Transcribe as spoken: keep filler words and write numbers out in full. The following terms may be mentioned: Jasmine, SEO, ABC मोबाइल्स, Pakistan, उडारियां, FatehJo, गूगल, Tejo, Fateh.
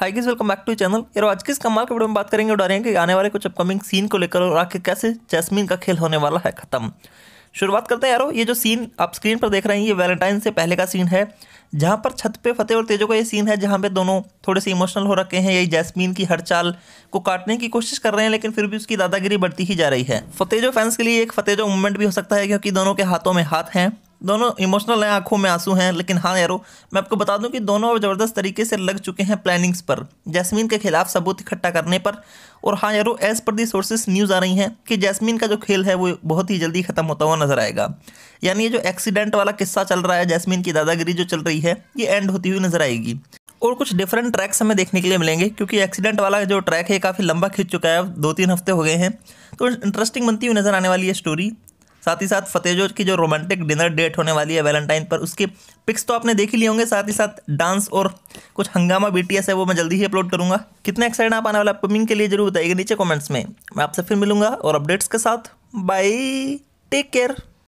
Hi guys, welcome back to channel. यार आज के इस कमाल के वीडियो में बात करेंगे उडारियां के आने वाले कुछ अपकमिंग सीन को लेकर और आखिर कैसे जैस्मिन का खेल होने वाला है खत्म। शुरुआत करते हैं यारो। ये जो सीन आप स्क्रीन पर देख रहे हैं ये वैलेंटाइन से पहले का सीन है, जहाँ पर छत पे फतेह और तेजो का ये सीन है जहाँ पे दोनों थोड़े से इमोशनल हो रखे हैं। यही जैस्मीन की हर चाल को काटने की कोशिश कर रहे हैं लेकिन फिर भी उसकी दादागिरी बढ़ती ही जा रही है। फतेहजो फैंस के लिए एक फतेहजो मूवमेंट भी हो सकता है क्योंकि दोनों के हाथों में हाथ हैं, दोनों इमोशनल हैं, आंखों में आंसू हैं। लेकिन हाँ यारो, मैं आपको बता दूं कि दोनों अब ज़बरदस्त तरीके से लग चुके हैं प्लानिंग्स पर, जैस्मीन के खिलाफ सबूत इकट्ठा करने पर। और हाँ यारो, एज़ पर दी सोर्सेस न्यूज़ आ रही हैं कि जैस्मीन का जो खेल है वो बहुत ही जल्दी ख़त्म होता हुआ नज़र आएगा। यानी ये जो एक्सीडेंट वाला किस्सा चल रहा है, जैस्मीन की दादागिरी जो चल रही है, ये एंड होती हुई नज़र आएगी। और कुछ डिफरेंट ट्रैक्स हमें देखने के लिए मिलेंगे क्योंकि एक्सीडेंट वाला जो ट्रैक है काफ़ी लंबा खींच चुका है, दो तीन हफ्ते हो गए हैं। तो इंटरेस्टिंग बनती हुई नज़र आने वाली है स्टोरी। साथ ही साथ फतेहजो की जो रोमांटिक डिनर डेट होने वाली है वैलेंटाइन पर, उसके पिक्स तो आपने देख ही लिए होंगे। साथ ही साथ डांस और कुछ हंगामा बीटीएस है वो मैं जल्दी ही अपलोड करूंगा। कितने एक्साइटेड आप आने वाला अपकमिंग के लिए जरूर बताइएगा नीचे कमेंट्स में। मैं आपसे फिर मिलूंगा और अपडेट्स के साथ। Bye, take care.